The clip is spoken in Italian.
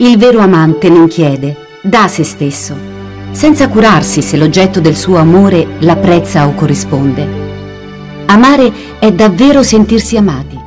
Il vero amante non chiede, dà se stesso, senza curarsi se l'oggetto del suo amore l'apprezza o corrisponde. Amare è davvero sentirsi amati.